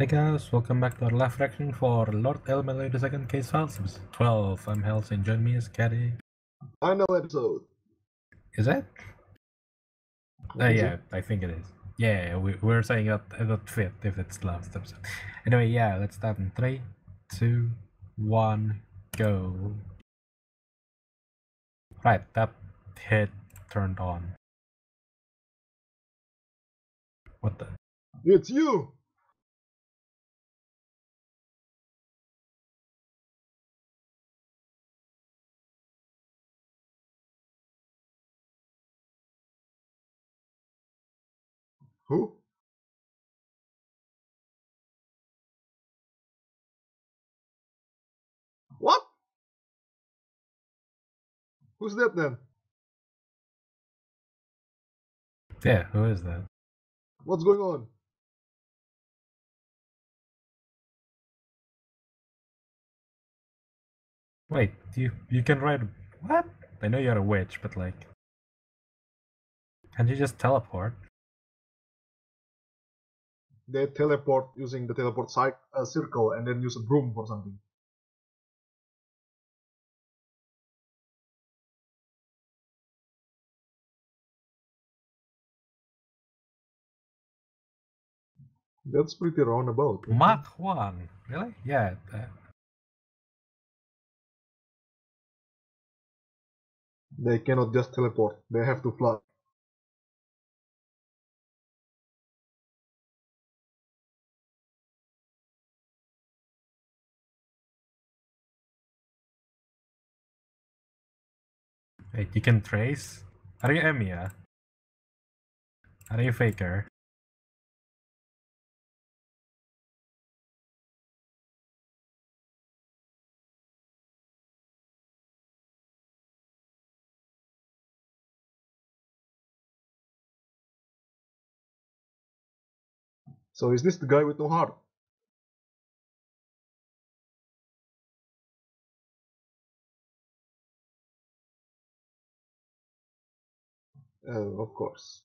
Hey guys, welcome back to our live reaction for Lord El-Melloi II Case Files, episode 12. I'm Helsing, join me is Caddy. Final episode. Is it? Yeah, I think it is. Yeah, we're saying that fit if it's the last episode. Anyway, yeah, let's start in 3, 2, 1, go. Right, that hit turned on. What the? It's you! Who? What? Who's that then? Yeah, who is that? What's going on? Wait, you can ride... What? I know you're a witch, but like... Can't you just teleport? They teleport using the teleport circle and then use a broom for something. That's pretty roundabout. Mach 1, really? Yeah. They cannot just teleport, they have to fly. Wait, you can trace? Are you Emiya? Are you Faker? So is this the guy with no heart? Oh, of course.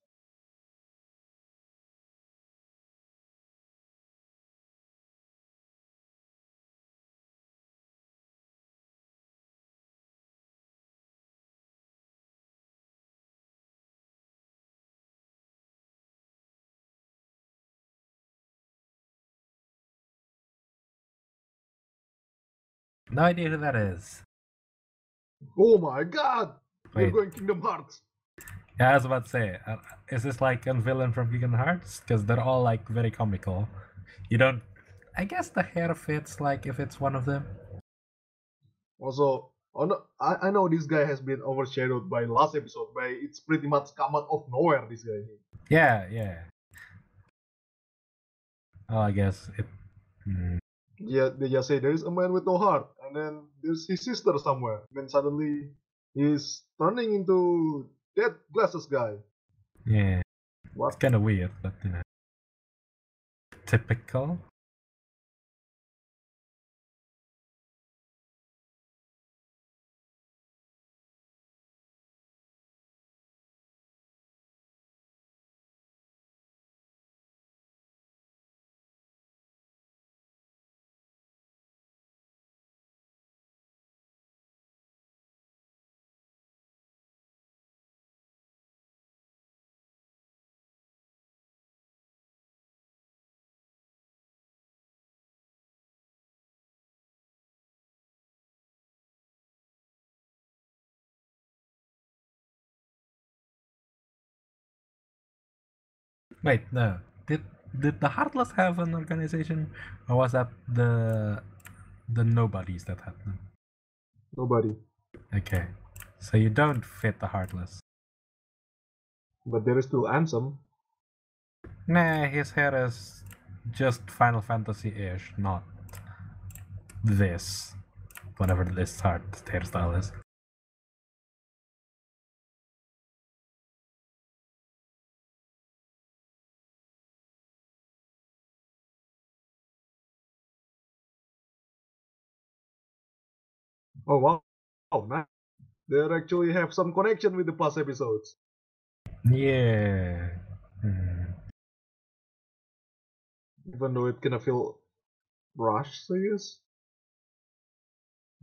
No idea who that is. Oh my god! Wait. We're going Kingdom Hearts! Yeah, I was about to say, is this like a villain from Vegan Hearts? Because they're all like very comical. You don't... I guess the hair fits like if it's one of them. Also, oh no, I know this guy has been overshadowed by last episode, but it's pretty much come out of nowhere, this guy. Yeah, yeah. Oh, I guess it... Yeah, they just say there is a man with no heart, and then there's his sister somewhere. Then suddenly, he's turning into... that glasses guy. Yeah. What? It's kind of weird, but you know. Typical. Wait, no. Did the Heartless have an organization, or was that the Nobodies that had them? Nobody. Okay, so you don't fit the Heartless. But there is still handsome. Nah, his hair is just Final Fantasy-ish, not this, whatever this hairstyle is. Oh wow, oh, nice. They actually have some connection with the past episodes. Yeah. even though it's gonna feel rushed, I guess.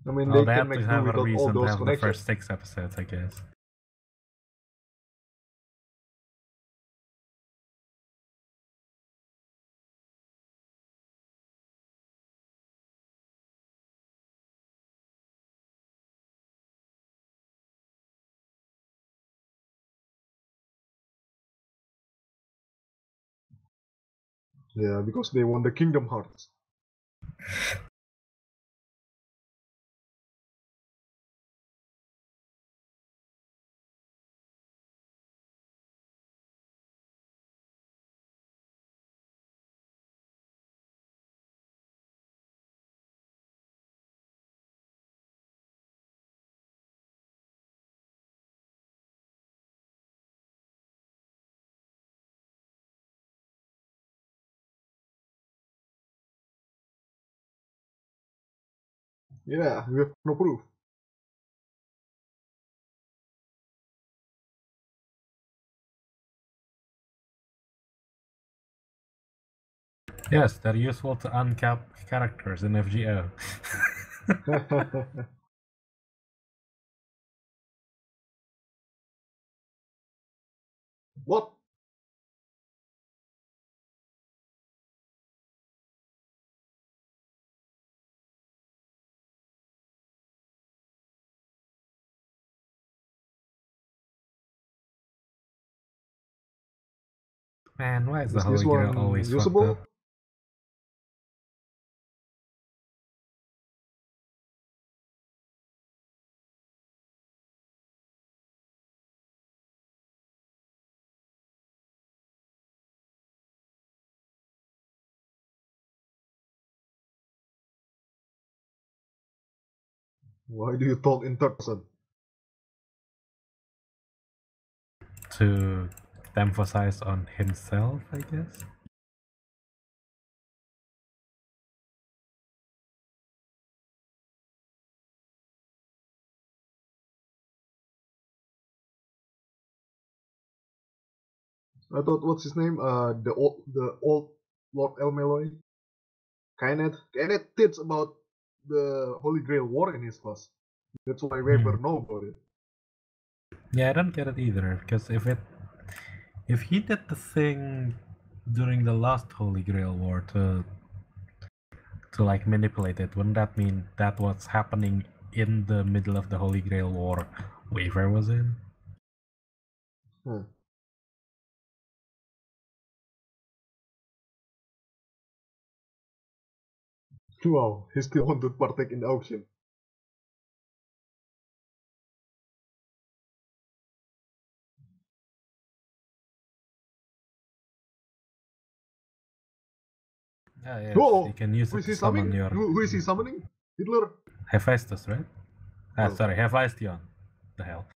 I mean, well, they can make have a reason to have the first 6 episodes, I guess. Yeah, because they won the Kingdom Hearts. Yeah, we have no proof. Yes, they're useful to uncap characters in FGO. What? Man, why is the Holy Grail always usable? Why do you talk in third person? To emphasize on himself, I guess. I thought, what's his name? The old Lord El-Melloi. Kayneth tits about the Holy Grail War in his class. That's why Waver know about it. Yeah, I don't get it either, because if he did the thing during the last Holy Grail War to like manipulate it, wouldn't that mean that what's happening in the middle of the Holy Grail War Waver was in? Wow, he still wanted to partake in the auction. Yeah, oh, you can use it to summon your... Who is he summoning? Hitler? Hephaestus, right? Ah, no. Sorry, Hephaestion. The hell.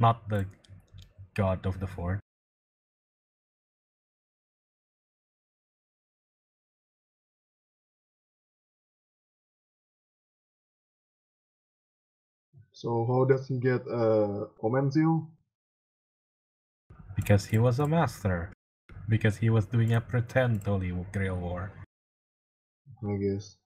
Not the god of the fort. So how does he get a command seal? Because he was a master. Because he was doing a pretend Holy Grail War. I guess.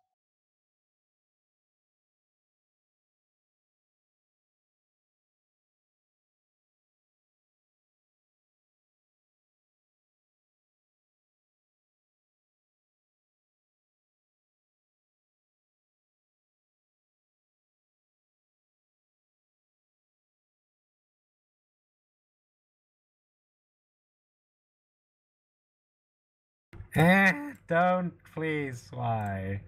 Don't, please, why?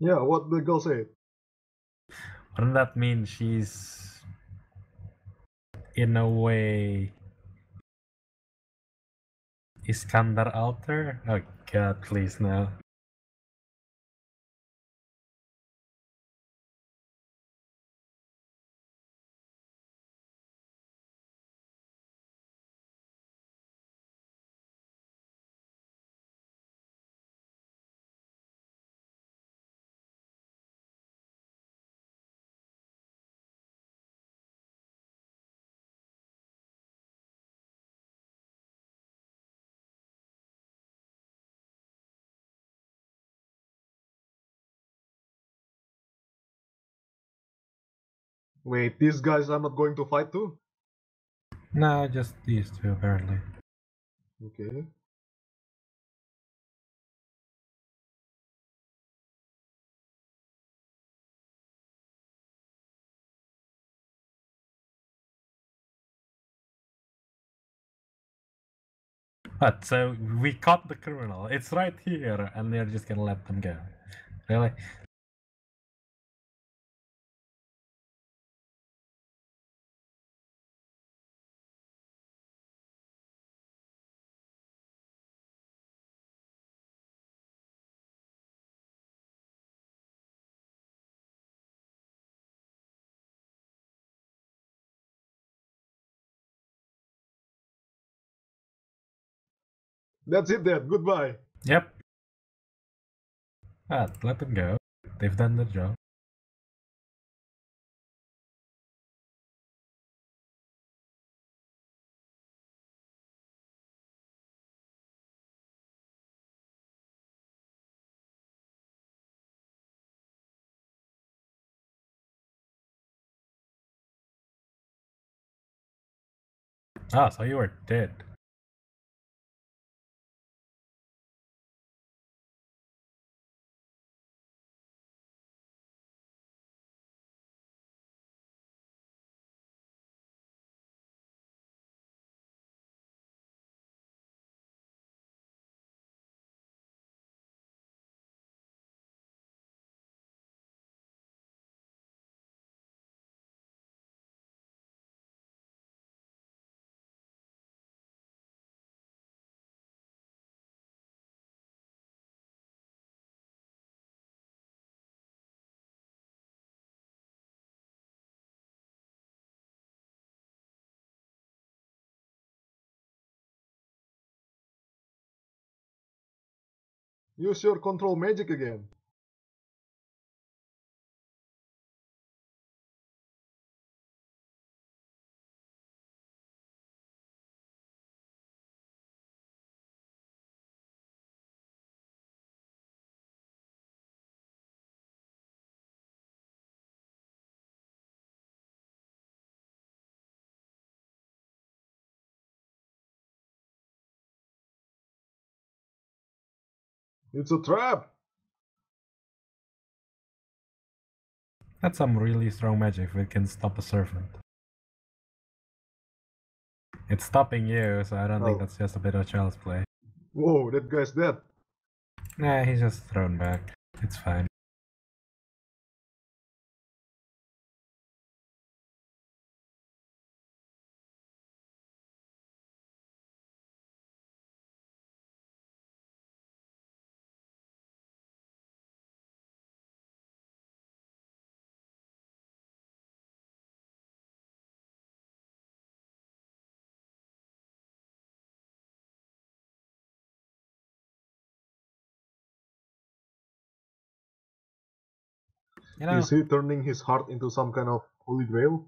Yeah, what the girl said. Wouldn't that mean she's in a way Iskandar Alter? Oh god, please no. Wait, these guys I'm not going to fight too? No, just these two apparently. Okay. But so we caught the criminal. It's right here, and they're just gonna let them go. Really? That's it then, goodbye. Yep. Ah, let them go. They've done their job. Ah, so you are dead. Use your control magic again. It's a trap! That's some really strong magic that can stop a servant. It's stopping you, so I don't think that's just a bit of child's play. Whoa, that guy's dead. Nah, he's just thrown back. It's fine. You know, is he turning his heart into some kind of Holy Grail?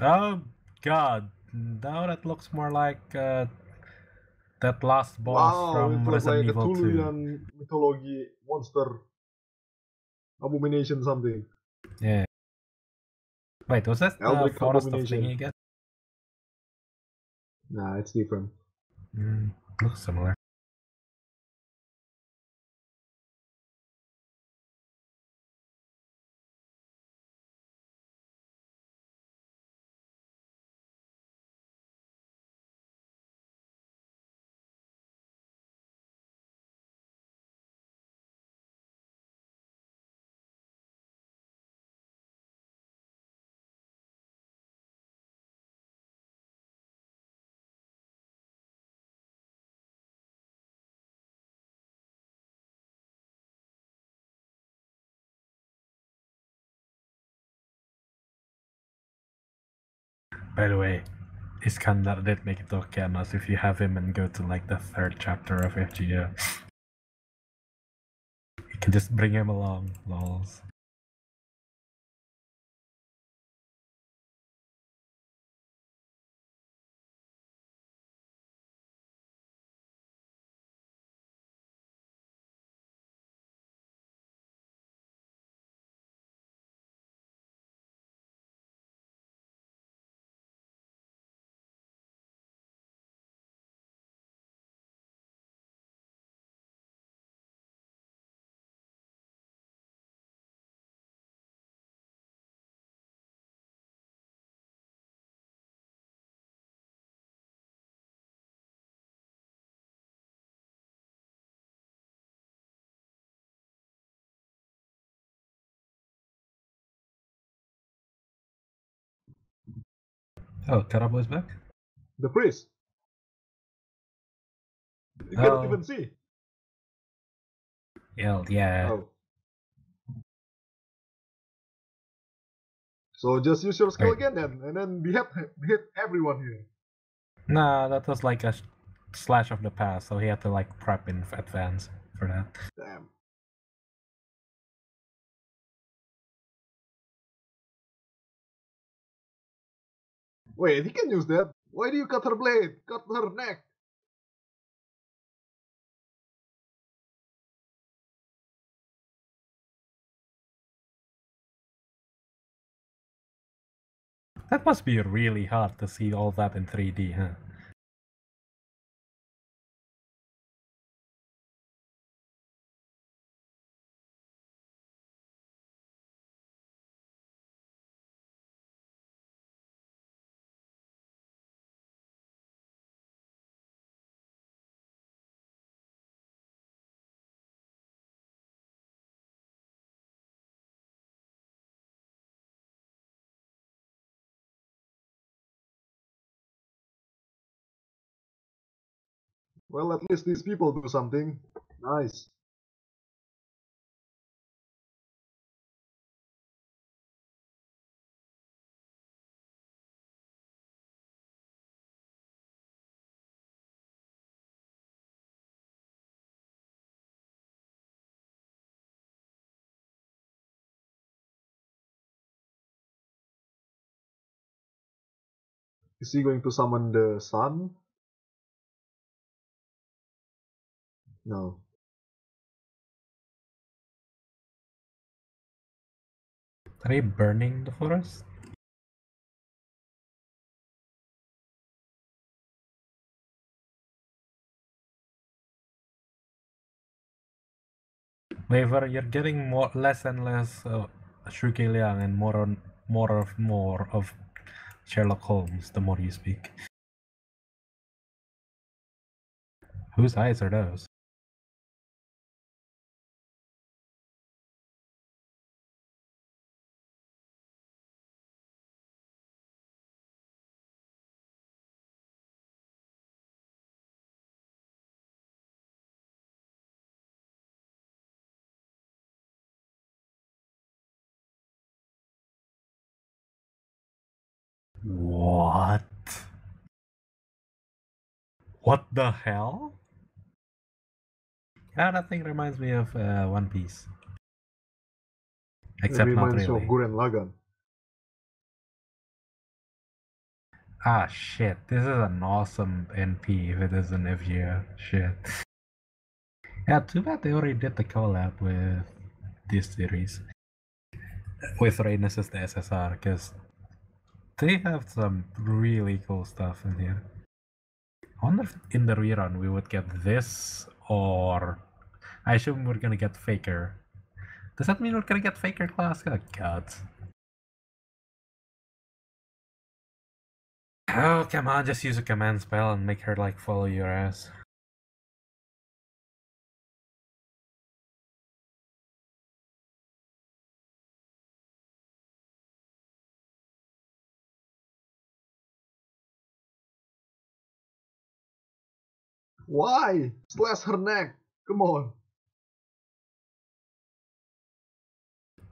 Oh god, now that looks more like that last boss from Resident Evil 2. It looks like a Cthulhu mythology monster abomination something. Yeah. Wait, was that the forest of thingy again? Nah, it's different. Looks similar. By the way, Iskandar did make it to Okeanos if you have him and go to like the third chapter of FGO. You can just bring him along, lols. Oh, Terabo is back? The priest. You cannot even see. Yeah. Oh. So just use your skill again then, and then we hit everyone here. Nah, that was like a slash of the past, so he had to like prep in advance for that. Damn. Wait, he can use that. Why do you cut her blade? Cut her neck. That must be really hard to see all that in 3D, huh? Well, at least these people do something. Nice. Is he going to summon the sun? No. Are they burning the forest? Waver, you're getting less and less Zhuge Liang and more of Sherlock Holmes the more you speak. Whose eyes are those? What? What the hell? Yeah, that thing reminds me of One Piece. Except it reminds you of Gurren Lagann. Ah shit, this is an awesome NP if it is an FGO. Shit. Yeah, too bad they already did the collab with this series. With Reines as the SSR, because they have some really cool stuff in here. I wonder if in the rerun we would get this, or I assume we're gonna get Faker. Does that mean we're gonna get Faker class? Oh god. Oh come on, just use a command spell and make her like follow your ass. Why? Slash her neck. Come on.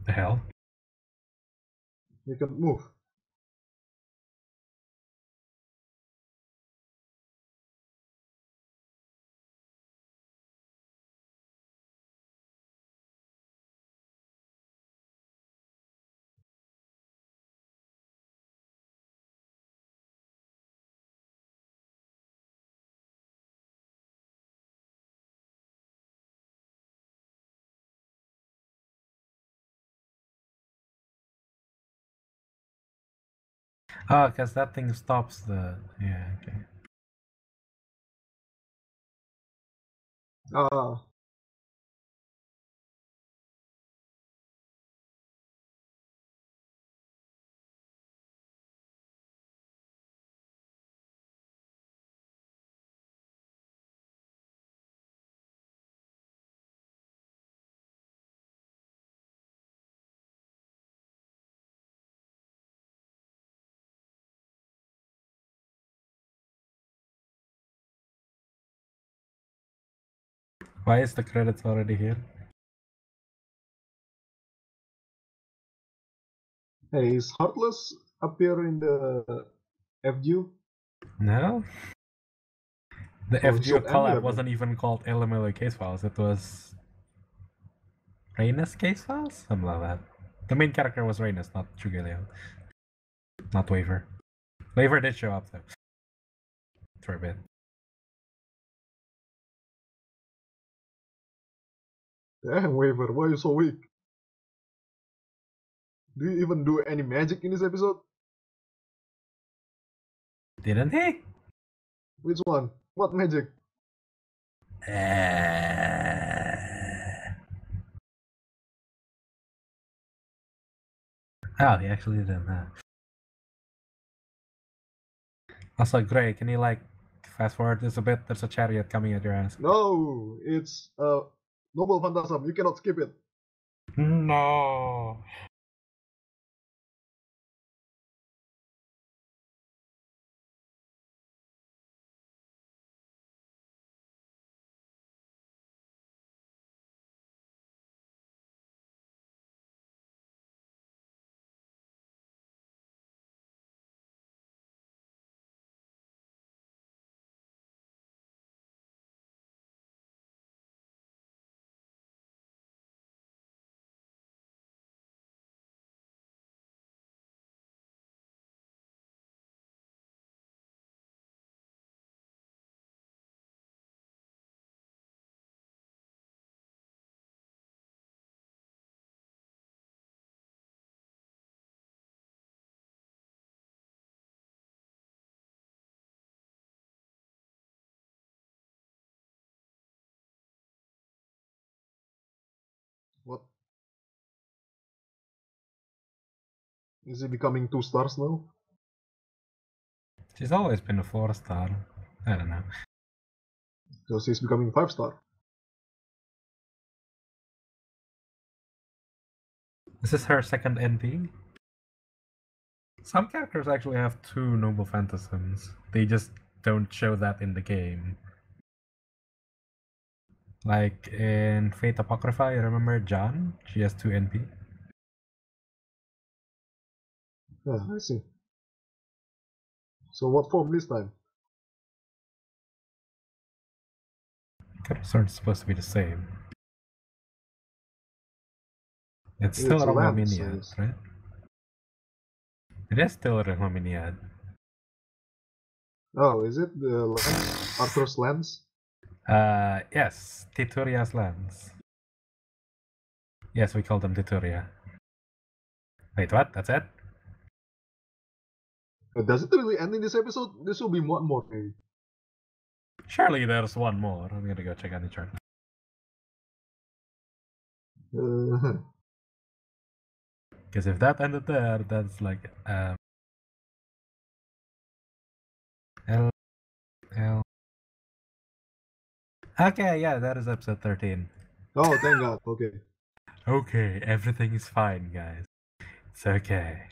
The hell? You can't move. Ah, oh, because that thing stops the... yeah, okay. Oh. Why is the credits already here? Hey, is Heartless appear in the FGO? No. The FGO collab wasn't even called El-Melloi Case Files, it was Reines Case Files? Something like that. The main character was Reines, not Zhuge Liang. Not Waver. Waver did show up though. For a bit. Damn, Waver, why are you so weak? Do you even do any magic in this episode? Didn't he? Which one? What magic? Oh, he actually didn't. Also, Gray, can you like fast forward this a bit? There's a chariot coming at your ass. No, it's Noble Phantasm. You cannot skip it. No. What? Is he becoming 2 stars now? She's always been a 4-star. I don't know. So she's becoming 5-star. This is her second NP. Some characters actually have 2 Noble Phantasms. They just don't show that in the game. Like in Fate Apocrypha, you remember John? She has 2 NP. Yeah, I see. So what form this time? Characters aren't supposed to be the same. It's still Romaniad, so right? It is still Romaniad. Oh, is it the lens? Arthur's lens? Yes, Tituria's lands. Yes, we call them Tituria. Wait, what? That's it? Does it really end in this episode? This will be one more, maybe. Surely there's one more. I'm gonna go check on the chart. Because if that ended there, that's like... Okay, yeah, that is episode 13. Oh, thank God, okay. Okay, everything is fine, guys. It's okay.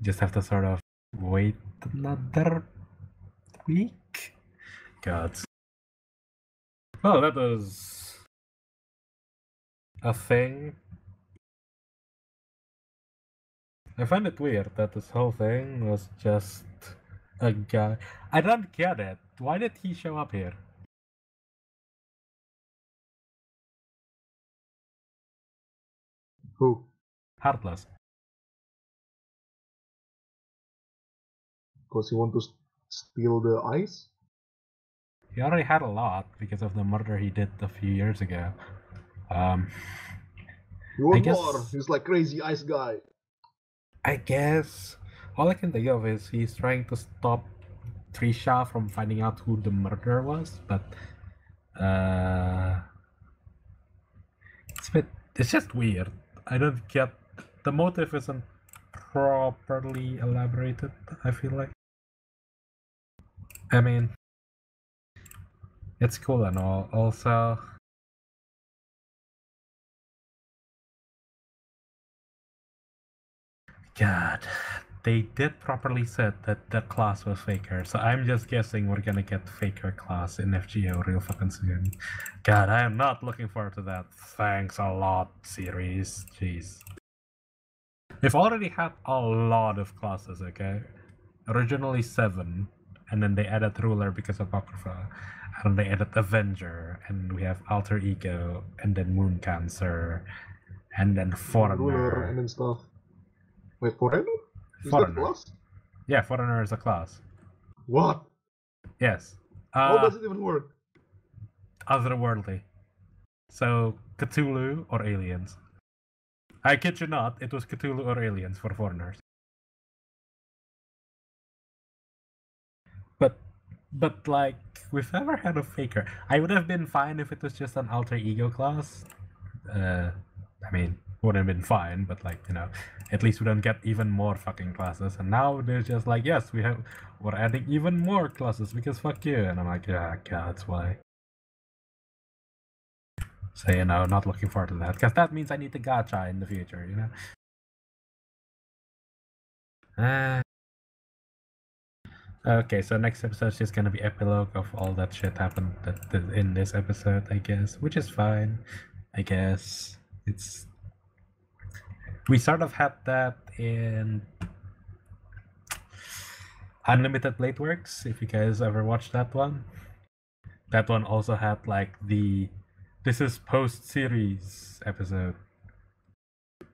Just have to sort of wait another week? God. Well, that was a thing. I find it weird that this whole thing was just a guy. I don't get it. Why did he show up here? Who? Heartless. Because he want to steal the ice? He already had a lot because of the murder he did a few years ago. He want more! He's like crazy ice guy. I guess. All I can think of is he's trying to stop Trisha from finding out who the murderer was, but... It's just weird. I don't get the motive isn't properly elaborated, I feel like. I mean, it's cool and all. Also, God, they did properly said that the class was Faker, so I'm just guessing we're gonna get Faker class in FGO real fucking soon. God, I am not looking forward to that. Thanks a lot, series. Jeez. They've already had a lot of classes, okay? Originally 7, and then they added Ruler because of Apocrypha, and they added Avenger, and we have Alter Ego, and then Moon Cancer, and then Foreigner. Ruler and then stuff. Wait, Foreigner? Is that a class? Yeah, Foreigner is a class. What? Yes. How does it even work? Otherworldly. So, Cthulhu or aliens. I kid you not, it was Cthulhu or aliens for Foreigners. But like, we've never had a Faker. I would have been fine if it was just an Alter Ego class. I mean, wouldn't have been fine, but like, you know, at least we don't get even more fucking classes. And now they're just like, yes, we're adding even more classes because fuck you. And I'm like, yeah, God, that's why. So, you know, not looking forward to that, because that means I need the gacha in the future, you know? Okay, so next episode's just gonna be epilogue of all that shit happened in this episode, I guess, which is fine, I guess. It's... we sort of had that in Unlimited Blade Works, if you guys ever watched that one. That one also had, like, the... this is post-series episode,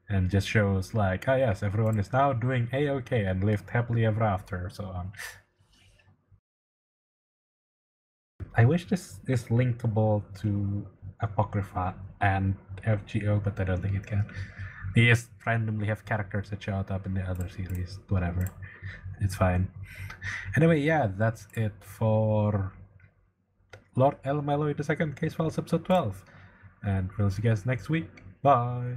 and just shows like, ah yes, everyone is now doing A-OK and lived happily ever after, so on. I wish this is linkable to Apocrypha and FGO, but I don't think it can. They just randomly have characters that showed up in the other series, whatever. It's fine. Anyway, yeah, that's it for... Lord El-Melloi II Case Files episode 12, and we'll see you guys next week. Bye.